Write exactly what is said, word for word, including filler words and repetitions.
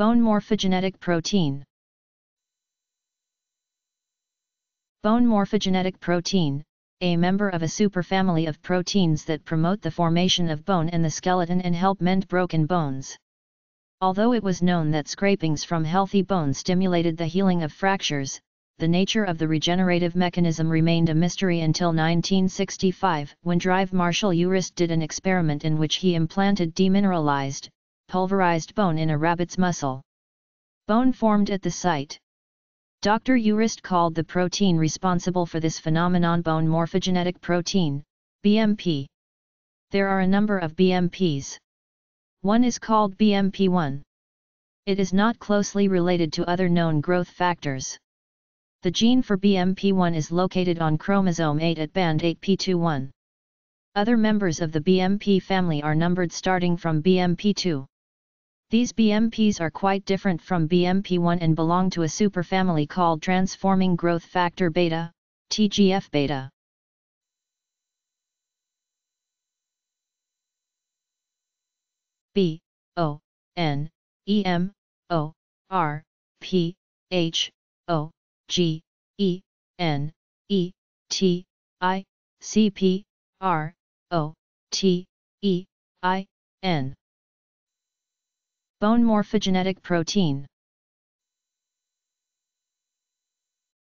Bone morphogenetic protein. Bone morphogenetic protein, a member of a superfamily of proteins that promote the formation of bone in the skeleton and help mend broken bones. Although it was known that scrapings from healthy bone stimulated the healing of fractures, the nature of the regenerative mechanism remained a mystery until nineteen sixty-five, when Drive Marshall Urist did an experiment in which he implanted demineralized, pulverized bone in a rabbit's muscle. Bone formed at the site. Doctor Urist called the protein responsible for this phenomenon bone morphogenetic protein, B M P. There are a number of B M Ps. One is called B M P one. It is not closely related to other known growth factors. The gene for B M P one is located on chromosome eight at band eight p twenty-one. Other members of the B M P family are numbered starting from B M P two. These B M Ps are quite different from B M P one and belong to a superfamily called Transforming Growth Factor Beta, T G F-Beta. B, O, N, E, M, O, R, P, H, O, G, E, N, E, T, I, C, P, R, O, T, E, I, N. Bone morphogenetic protein.